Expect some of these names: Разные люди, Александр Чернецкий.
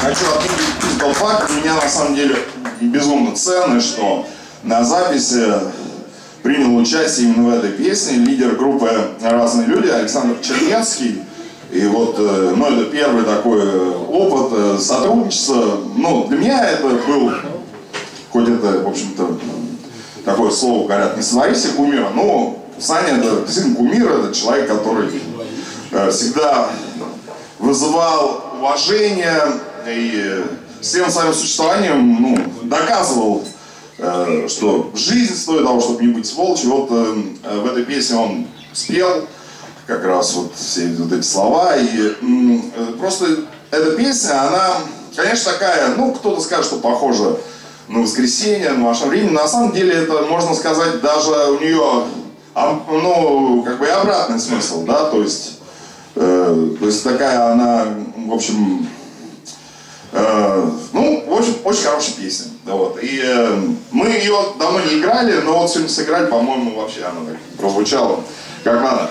хочу отметить тот факт, меня на самом деле безумно ценно, что на записи принял участие именно в этой песне лидер группы «Разные люди» Александр Чернецкий. И вот, ну, это первый такой опыт сотрудничества. Ну, для меня это был, хоть это, в общем-то, такое слово, говорят, не сотворите кумира, но Саня — это действительно кумир, это человек, который всегда вызывал уважение и всем своим существованием, ну, доказывал, что жизнь стоит того, чтобы не быть сволочью. Вот в этой песне он спел как раз вот все вот эти слова. И просто эта песня, она, конечно, такая, ну, кто-то скажет, что похожа на «Воскресенье», на «Ваше время». На самом деле это, можно сказать, даже у нее, ну, как бы и обратный смысл, да, то есть такая она, в общем, ну, в общем, очень хорошая песня. Вот. И мы ее давно не играли, но вот сегодня сыграли, по-моему, вообще она так прозвучала, как надо.